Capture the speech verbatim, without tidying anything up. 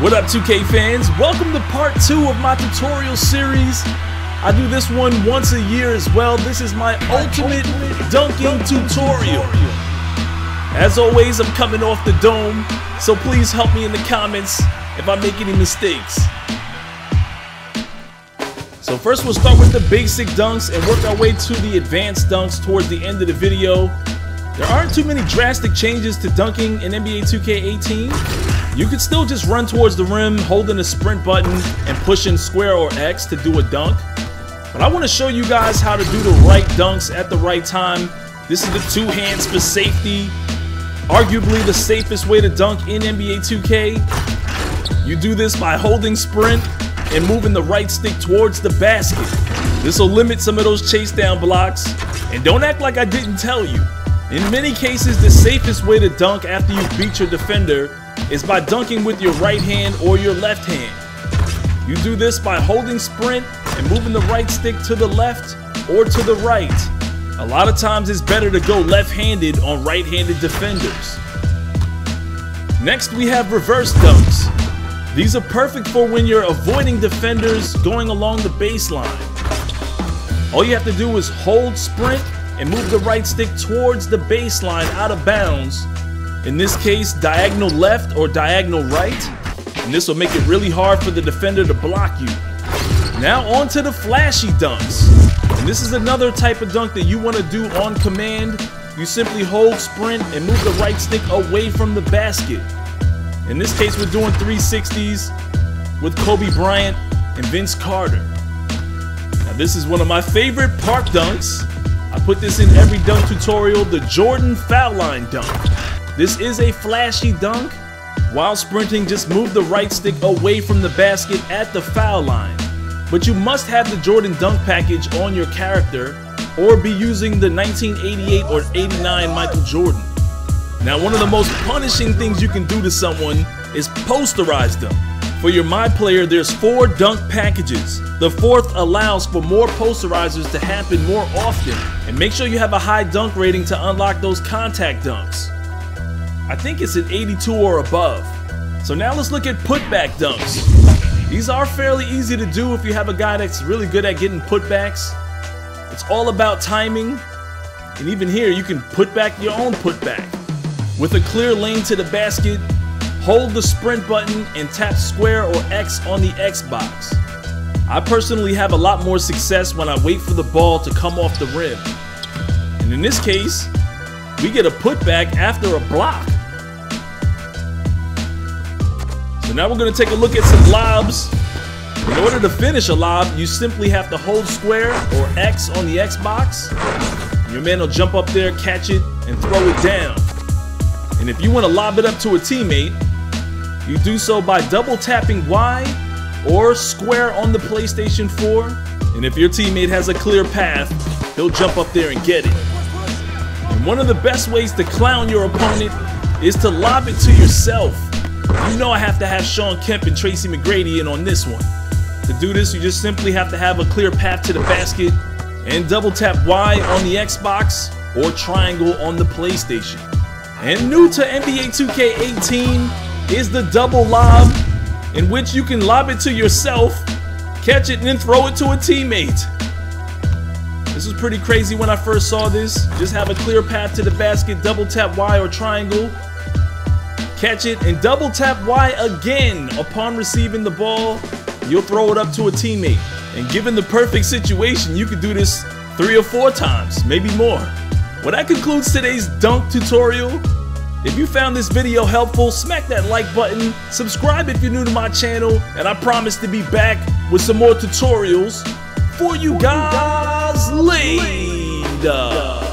What up, two K fans? Welcome to part two of my tutorial series. I do this one once a year as well. This is my ultimate dunking tutorial. As always, I'm coming off the dome, so please help me in the comments if I make any mistakes. So first we'll start with the basic dunks and work our way to the advanced dunks towards the end of the video. There aren't too many drastic changes to dunking in N B A two K eighteen. You could still just run towards the rim, holding the sprint button and pushing square or X to do a dunk. But I want to show you guys how to do the right dunks at the right time. This is the two hands for safety. Arguably the safest way to dunk in N B A two K. You do this by holding sprint and moving the right stick towards the basket. This will limit some of those chase down blocks. And don't act like I didn't tell you. In many cases, the safest way to dunk after you beat your defender is by dunking with your right hand or your left hand. You do this by holding sprint and moving the right stick to the left or to the right. A lot of times it's better to go left-handed on right-handed defenders. Next we have reverse dunks. These are perfect for when you're avoiding defenders going along the baseline. All you have to do is hold sprint and move the right stick towards the baseline out of bounds. In this case, diagonal left or diagonal right, and this will make it really hard for the defender to block you. Now on to the flashy dunks. And this is another type of dunk that you want to do on command. You simply hold sprint and move the right stick away from the basket. In this case, we're doing three sixties with Kobe Bryant and Vince Carter. Now this is one of my favorite park dunks. I put this in every dunk tutorial, the Jordan foul line dunk. This is a flashy dunk. While sprinting, just move the right stick away from the basket at the foul line. But you must have the Jordan dunk package on your character or be using the nineteen eighty-eight or eighty-nine Michael Jordan. Now, one of the most punishing things you can do to someone is posterize them. For your My Player, there's four dunk packages. The fourth allows for more posterizers to happen more often. And make sure you have a high dunk rating to unlock those contact dunks. I think it's an eighty-two or above. So now let's look at putback dunks. These are fairly easy to do if you have a guy that's really good at getting putbacks. It's all about timing. And even here, you can put back your own putback. With a clear lane to the basket, hold the sprint button and tap square or X on the Xbox. I personally have a lot more success when I wait for the ball to come off the rim. And in this case, we get a putback after a block. So now we're going to take a look at some lobs. In order to finish a lob, you simply have to hold square or X on the Xbox. Your man will jump up there, catch it, and throw it down. And if you want to lob it up to a teammate, you do so by double tapping Y or square on the PlayStation four. And if your teammate has a clear path, he'll jump up there and get it. And one of the best ways to clown your opponent is to lob it to yourself. You know I have to have Shawn Kemp and Tracy McGrady in on this one. To do this, you just simply have to have a clear path to the basket and double tap Y on the Xbox or triangle on the PlayStation. And new to N B A two K eighteen is the double lob, in which you can lob it to yourself, catch it, and then throw it to a teammate. This was pretty crazy when I first saw this. Just have a clear path to the basket, double tap Y or triangle, catch it, and double tap Y again. Upon receiving the ball, you'll throw it up to a teammate. And given the perfect situation, you could do this three or four times, maybe more. Well, that concludes today's dunk tutorial. If you found this video helpful, smack that like button, subscribe if you're new to my channel, and I promise to be back with some more tutorials for you guys later.